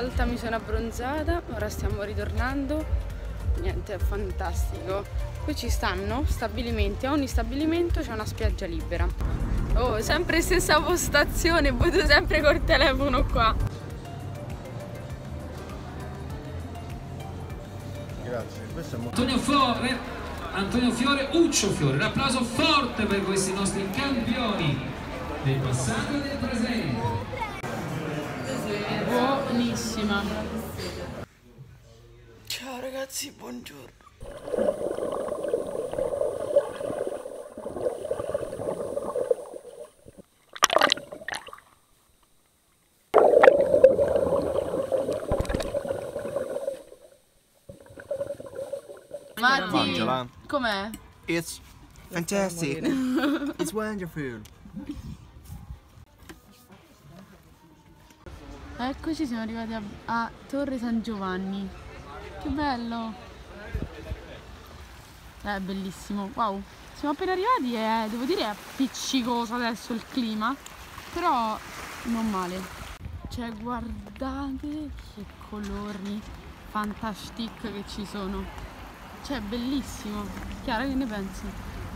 volta mi sono abbronzata, ora stiamo ritornando, niente, è fantastico. Qui ci stanno stabilimenti, a ogni stabilimento c'è una spiaggia libera. Oh, sempre stessa postazione, vedo sempre col telefono qua. Grazie, questo è molto... Antonio Fiore, Uccio Fiore, un applauso forte per questi nostri campioni del passato e del presente. Buonissima. Ciao ragazzi, buongiorno. Matti, com'è? It's fantastic. It's wonderful. Eccoci, siamo arrivati a Torre San Giovanni. Che bello! È bellissimo, wow! Siamo appena arrivati e devo dire è appiccicoso adesso il clima, però non male. Cioè, guardate che colori fantastici che ci sono. Cioè, bellissimo. Chiara, che ne pensi?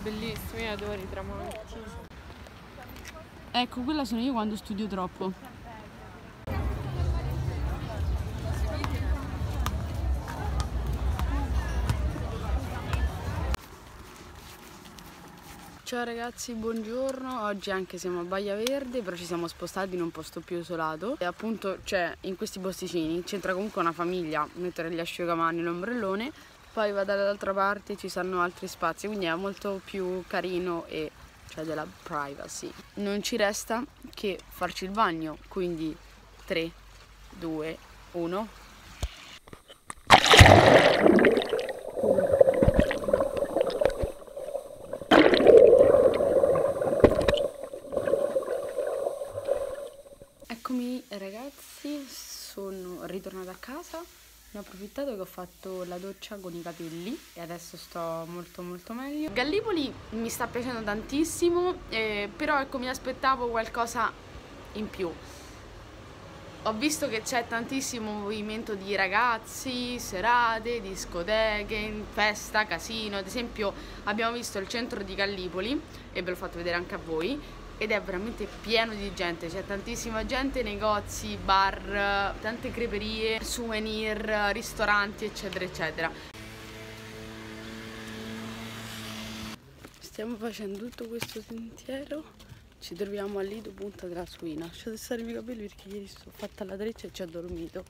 Bellissimi, adoro i tramonti. Ecco, quella sono io quando studio troppo. Ciao ragazzi, buongiorno. Oggi anche siamo a Baia Verde, però ci siamo spostati in un posto più isolato e appunto c'è in questi posticini c'entra comunque una famiglia, mettere gli asciugamani e l'ombrellone, poi va dall'altra parte, ci sono altri spazi, quindi è molto più carino e c'è della privacy. Non ci resta che farci il bagno, quindi 3, 2, 1. Ragazzi, sono ritornata a casa, ne ho approfittato che ho fatto la doccia con i capelli e adesso sto molto meglio. Gallipoli mi sta piacendo tantissimo, però ecco, mi aspettavo qualcosa in più. Ho visto che c'è tantissimo movimento di ragazzi, serate, discoteche, festa, casino. Ad esempio abbiamo visto il centro di Gallipoli e ve l'ho fatto vedere anche a voi, ed è veramente pieno di gente, c'è tantissima gente, negozi, bar, tante creperie, souvenir, ristoranti, eccetera eccetera. Stiamo facendo tutto questo sentiero, ci troviamo a Lido, Punta della Suina. Lasciate stare i miei capelli perché ieri sono fatta la treccia e ci ho dormito.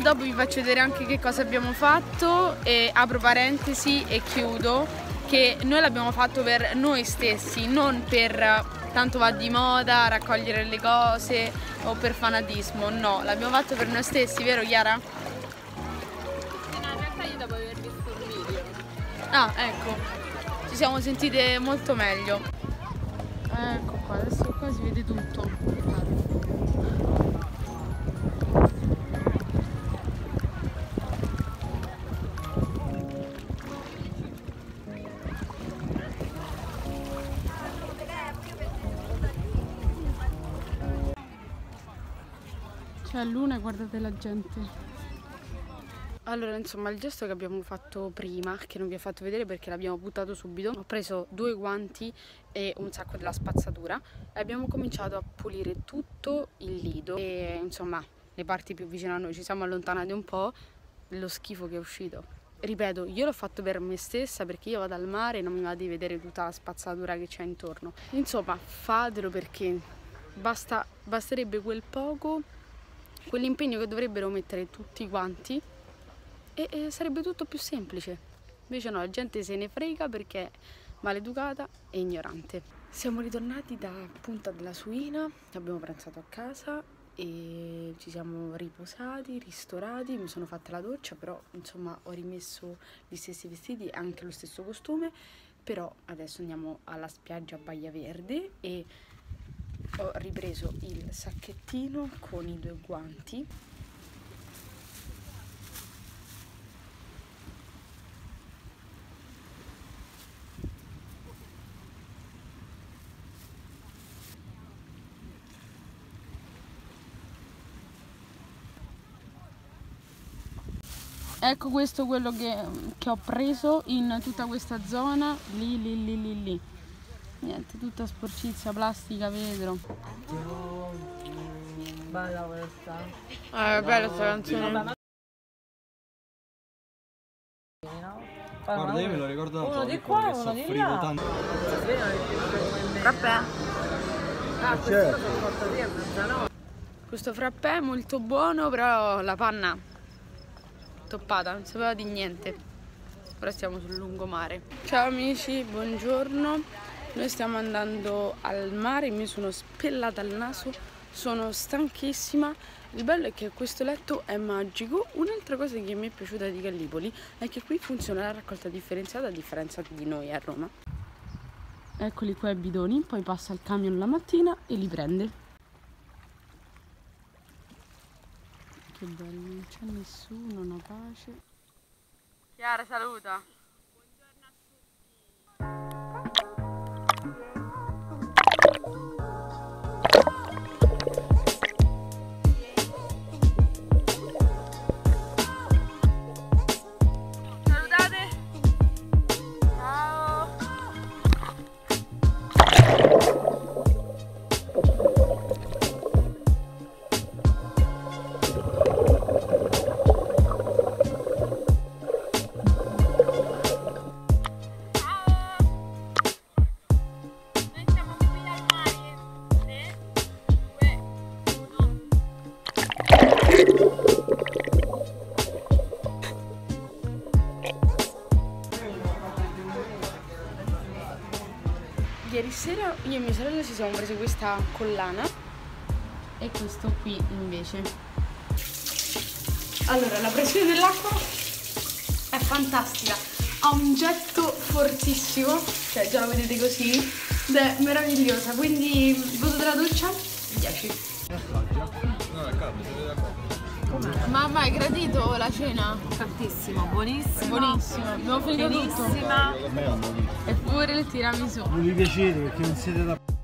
Dopo vi faccio vedere anche che cosa abbiamo fatto e apro parentesi e chiudo che noi l'abbiamo fatto per noi stessi, non per tanto va di moda, raccogliere le cose o per fanatismo, no, l'abbiamo fatto per noi stessi, vero Chiara? No, in realtà io dopo aver visto il video. Ah, ecco, ci siamo sentite molto meglio. Ecco qua, adesso qua si vede tutto. C'è la luna e guardate la gente. Allora, insomma, il gesto che abbiamo fatto prima, che non vi ho fatto vedere perché l'abbiamo buttato subito, ho preso due guanti e un sacco della spazzatura e abbiamo cominciato a pulire tutto il lido e, insomma, le parti più vicine a noi. Ci siamo allontanati un po', lo schifo che è uscito. Ripeto, io l'ho fatto per me stessa perché io vado al mare e non mi va di vedere tutta la spazzatura che c'è intorno. Insomma, fatelo perché basterebbe quel poco, quell'impegno che dovrebbero mettere tutti quanti e sarebbe tutto più semplice. Invece no, la gente se ne frega perché è maleducata e ignorante. Siamo ritornati da Punta della Suina, abbiamo pranzato a casa e ci siamo riposati, ristorati, mi sono fatta la doccia, però insomma ho rimesso gli stessi vestiti, anche lo stesso costume, però adesso andiamo alla spiaggia a Baia Verde e ho ripreso il sacchettino con i due guanti. Ecco, questo è quello che ho preso in tutta questa zona, lì. Niente, tutta sporcizia, plastica, vetro. Bella questa. È bella questa canzone. Guarda, io me lo ricordo tanto. Uno di qua e uno di là. Frappè. Ah, questo lo porto via, no? Questo frappè è molto buono, però la panna toppata, non sapeva di niente. Ora stiamo sul lungomare. Ciao amici, buongiorno. Noi stiamo andando al mare, mi sono spellata al naso, sono stanchissima. Il bello è che questo letto è magico. Un'altra cosa che mi è piaciuta di Gallipoli è che qui funziona la raccolta differenziata a differenza di noi a Roma. Eccoli qua i bidoni, poi passa il camion la mattina e li prende. Che bello, non c'è nessuno, una pace. Chiara, saluta. Ieri sera io e mia sorella ci siamo presi questa collana e questo qui invece. Allora, la pressione dell'acqua è fantastica, ha un getto fortissimo, cioè già la vedete così, ed è meravigliosa, quindi voto della doccia 10. Mamma, hai gradito la cena? Tantissimo, buonissimo, abbiamo finito tutto. Eppure il tiramisù. Non vi piacete perché non siete da...